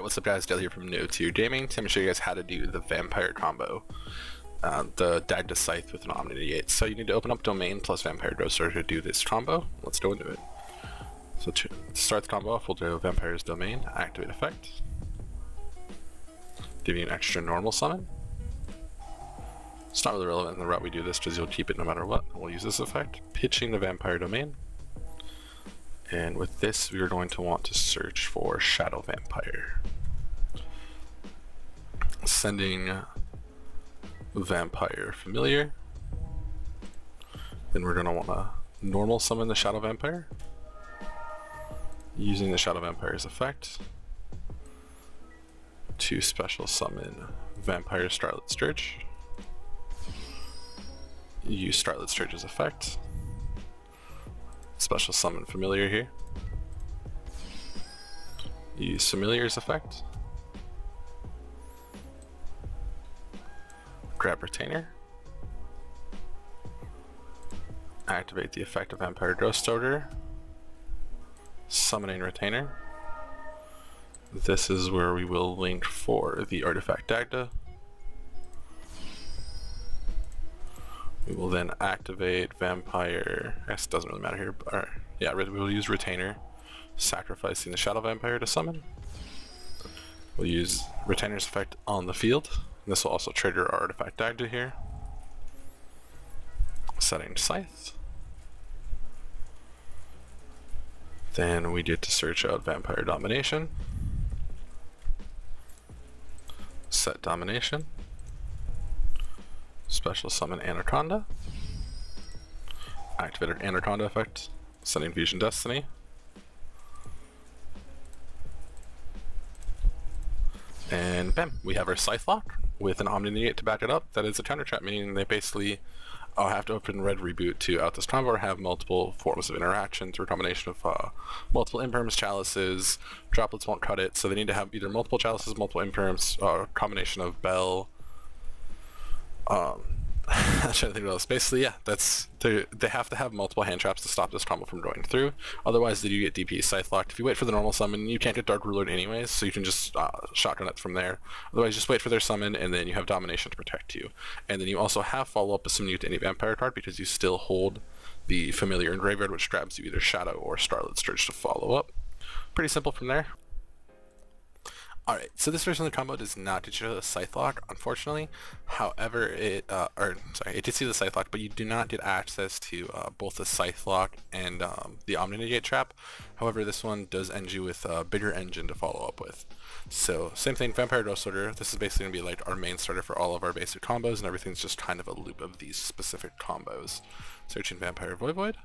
Alright, what's up guys, Dale here from No2Gaming. Today I'm going to show you guys how to do the Vampire combo. The Dagda Scythe with an Omni-Negate. So you need to open up Domain plus Vampire Ghost Order to do this combo. Let's go into it. So to start the combo off, we'll do Vampire's Domain, activate effect. Give you an extra normal summon. It's not really relevant in the route we do this because you'll keep it no matter what. We'll use this effect, pitching the Vampire Domain. And with this, we are going to want to search for Shadow Vampire. Sending Vampire Familiar. Then we're going to want to normal summon the Shadow Vampire. Using the Shadow Vampire's effect to special summon Vampire Starlet Sturge. Use Starlet Sturge's effect. Special summon Familiar here. Use Familiar's effect. Grab Retainer. Activate the effect of Vampire Ghost Order. Summoning Retainer. This is where we will link for the Artifact Dagda. We will then activate Vampire, I guess it doesn't really matter here, but yeah, we will use Retainer, sacrificing the Shadow Vampire to summon. We'll use Retainer's effect on the field, and this will also trigger our Artifact Dagda here. Setting Scythe. Then we get to search out Vampire Domination. Set Domination. Special summon Anaconda. Activate our Anaconda effect. Sending Fusion Destiny. And bam, we have our Scythe lock with an Omni-Negate to back it up. That is a counter trap, meaning they basically have to open Red Reboot to out this combo or have multiple forms of interaction through a combination of multiple Imperms, Chalices. Droplets won't cut it, so they need to have either multiple Chalices, multiple Imperms, or a combination of Bell. I'm trying to think what else. Basically, yeah, that's they have to have multiple hand traps to stop this combo from going through. Otherwise, they do get DPE Scythe locked. If you wait for the normal summon, you can't get Dark Ruler anyways, so you can just shotgun it from there. Otherwise, just wait for their summon, and then you have Domination to protect you. And then you also have follow-up, assuming you get any Vampire card, because you still hold the Familiar in Graveyard, which grabs you either Shadow or Starlet Sturge to follow up. Pretty simple from there. Alright, so this version of the combo does not get you the Scythe lock, unfortunately. However, it did see the Scythe lock, but you do not get access to both the Scythe lock and the Omni-Negate trap. However, this one does end you with a bigger engine to follow up with. So, same thing, Vampire Ghost Order. This is basically going to be like our main starter for all of our basic combos, and everything's just kind of a loop of these specific combos. Searching Vampire Voivode.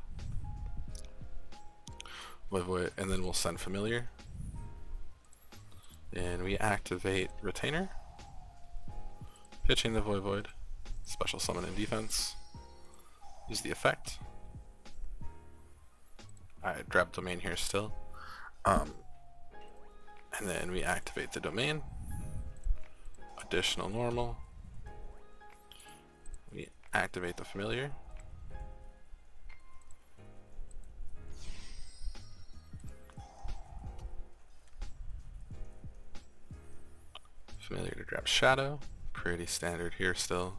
Voivode, and then we'll send Familiar. And we activate Retainer, pitching the Voivode, special summon and defense, use the effect. I grab Domain here still, and then we activate the Domain, additional normal, we activate the Familiar, Familiar to grab Shadow, pretty standard here still.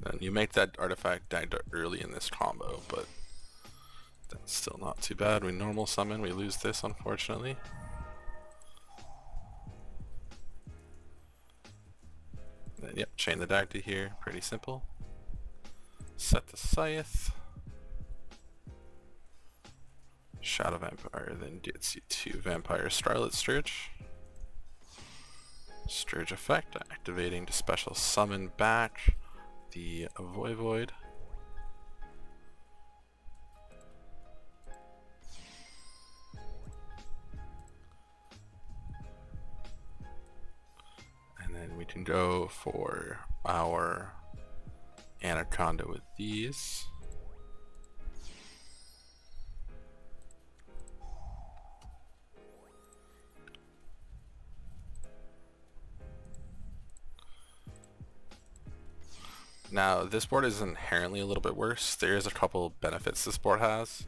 Then you make that Artifact Dagda early in this combo, but that's still not too bad. We normal summon, we lose this unfortunately. Then yep, chain the Dagda here, pretty simple. Set the Scythe. Shadow Vampire then gets you to Vampire Starlet Sturge. Sturge effect, activating to special summon back the Voivode. And then we can go for our Anaconda with these. Now, this board is inherently a little bit worse. There is a couple benefits this board has.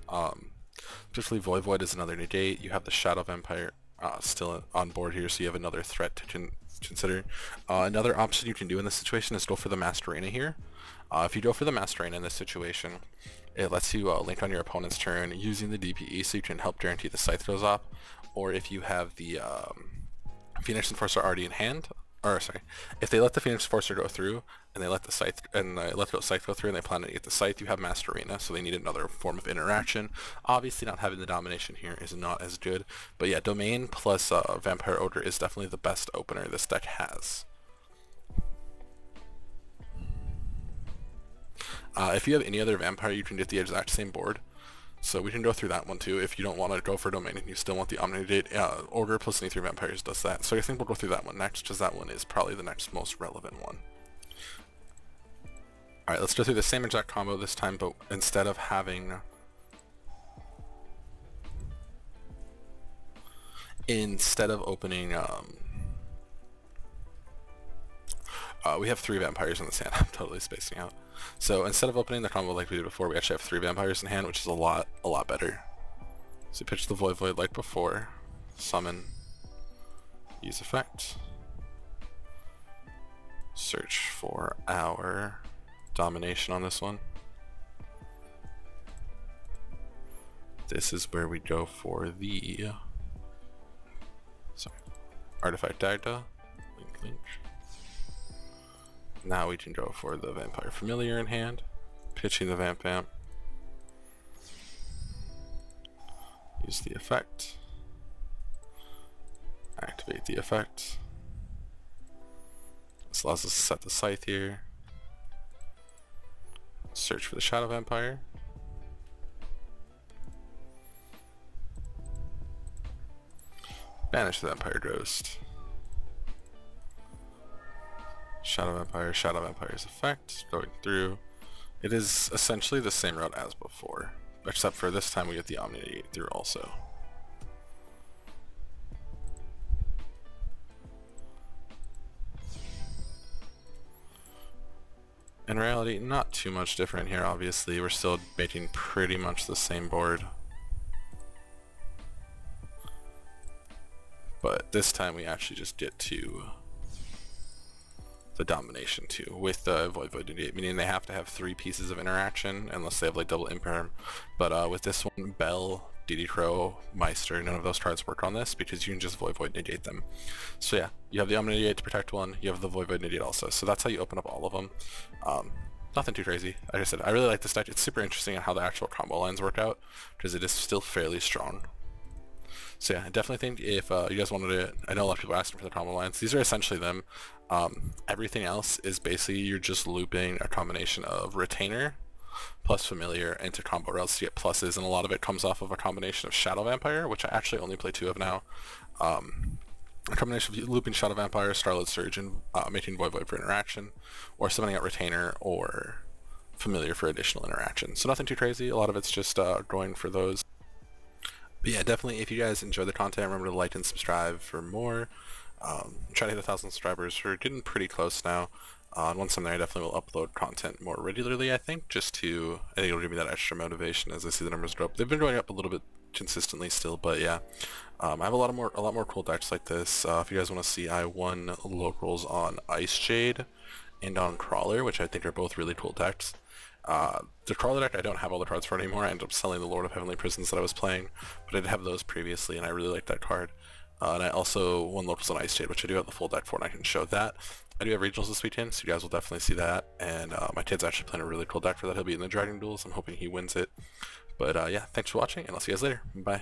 Especially Voivode is another negate. You have the Shadow Vampire still on board here, so you have another threat to consider. Another option you can do in this situation is go for the Masturina here. If you go for the Masturina in this situation, it lets you link on your opponent's turn using the DPE, so you can help guarantee the Scythe goes up. Or if you have the Phoenix Enforcer already in hand, or sorry, if they let the Phoenix Enforcer go through and they let the Scythe go through and they plan to get the Scythe, you have Masturina, so they need another form of interaction. Obviously, not having the Domination here is not as good, but yeah, Domain plus Vampire Ogre is definitely the best opener this deck has. If you have any other Vampire, you can get the exact same board. So we can go through that one too if you don't want to go for Domain and you still want the Omnidate. Ogre plus any three Vampires does that. So I think we'll go through that one next, because that one is probably the next most relevant one. Alright, let's go through the same exact combo this time, but instead of having... we have three Vampires in the hand. I'm totally spacing out. So instead of opening the combo like we did before, we actually have three Vampires in hand, which is a lot better. So pitch the Voivode like before, summon, use effect, search for our Domination on this one. This is where we go for the Artifact Dagda. Link. Now we can go for the Vampire Familiar in hand, pitching the Vamp. Use the effect. Activate the effect. This allows us to set the Scythe here. Search for the Shadow Vampire. Banish the Vampire Ghost. Shadow Vampire's effect, going through. It is essentially the same route as before, except for this time we get the Omnidate through also. In reality, not too much different here, obviously. We're still making pretty much the same board. But this time we actually just get to the Domination too, with the Voivode, meaning they have to have three pieces of interaction unless they have like double Imperm. But with this one, Bell, DD Crow, Meister, none of those cards work on this because you can just Voivode negate them. So yeah, you have the Omnidate to protect one, you have the Voivode negate also. So that's how you open up all of them. Nothing too crazy. Like I said, I really like this deck. It's super interesting on how the actual combo lines work out because it is still fairly strong. So yeah, I definitely think if you guys wanted to, I know a lot of people are asking for the combo lines. These are essentially them. Everything else is basically you're just looping a combination of Retainer plus Familiar into combo routes to get pluses, and a lot of it comes off of a combination of Shadow Vampire, which I actually only play two of now. A combination of looping Shadow Vampire, Starlet Sturge, and making Voivode for interaction, or summoning out Retainer or Familiar for additional interaction. So nothing too crazy. A lot of it's just going for those. But yeah, definitely if you guys enjoy the content, remember to like and subscribe for more. I'm trying to hit 1,000 subscribers. We're getting pretty close now. Once I'm there, I definitely will upload content more regularly, I think, just to, I think it'll give me that extra motivation as I see the numbers go up. They've been going up a little bit consistently still, but yeah. I have a lot more cool decks like this. If you guys want to see, I won locals on Ice Jade and on Crawler, which I think are both really cool decks. The Crawler deck I don't have all the cards for anymore. I ended up selling the Lord of Heavenly Prisons that I was playing, but I did have those previously and I really liked that card. And I also won locals on Ice Jade, which I do have the full deck for, and I can show that. I do have regionals this weekend, so you guys will definitely see that. And my kid's actually playing a really cool deck for that. He'll be in the Dragon Duels. I'm hoping he wins it. But yeah, thanks for watching, and I'll see you guys later. Bye.